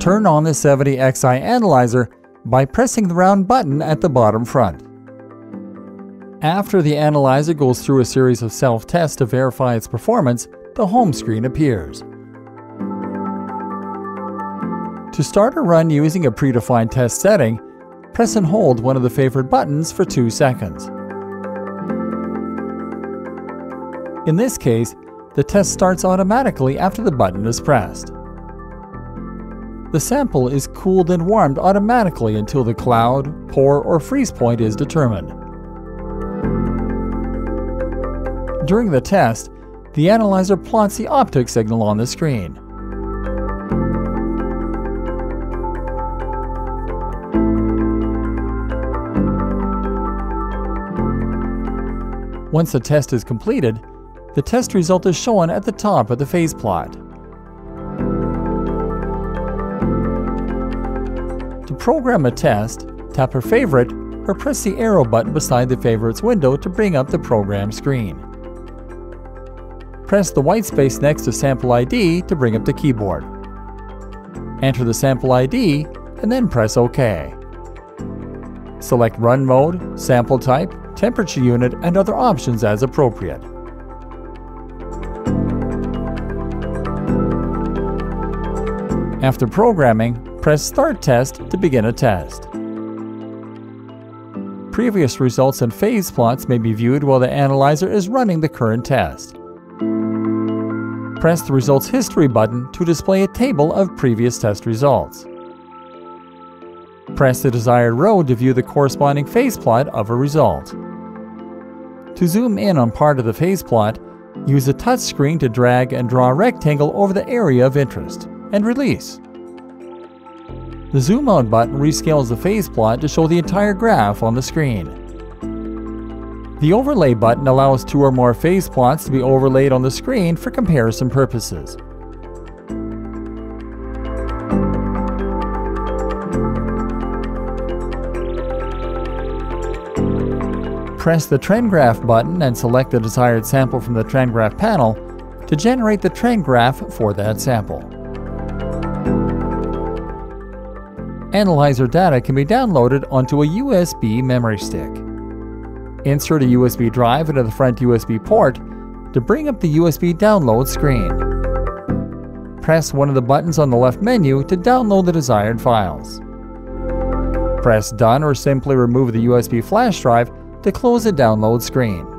turn on the 70Xi analyzer by pressing the round button at the bottom front. After the analyzer goes through a series of self-tests to verify its performance, the home screen appears. To start a run using a predefined test setting, press and hold one of the favored buttons for 2 seconds. In this case, the test starts automatically after the button is pressed. The sample is cooled and warmed automatically until the cloud, pour, or freeze point is determined. During the test, the analyzer plots the optic signal on the screen. Once the test is completed, the test result is shown at the top of the phase plot. To program a test, tap your favorite or press the arrow button beside the favorites window to bring up the program screen. Press the white space next to sample ID to bring up the keyboard. Enter the sample ID and then press OK. Select Run Mode, Sample Type, Temperature Unit, and other options as appropriate. After programming, press Start Test to begin a test. Previous results and phase plots may be viewed while the analyzer is running the current test. Press the Results History button to display a table of previous test results. Press the desired row to view the corresponding phase plot of a result. To zoom in on part of the phase plot, use the touch screen to drag and draw a rectangle over the area of interest, and release. The Zoom Out button rescales the phase plot to show the entire graph on the screen. The Overlay button allows 2 or more phase plots to be overlaid on the screen for comparison purposes. Press the Trend Graph button and select the desired sample from the Trend Graph panel to generate the trend graph for that sample. Analyzer data can be downloaded onto a USB memory stick. Insert a USB drive into the front USB port to bring up the USB download screen. Press one of the buttons on the left menu to download the desired files. Press Done or simply remove the USB flash drive to close the download screen.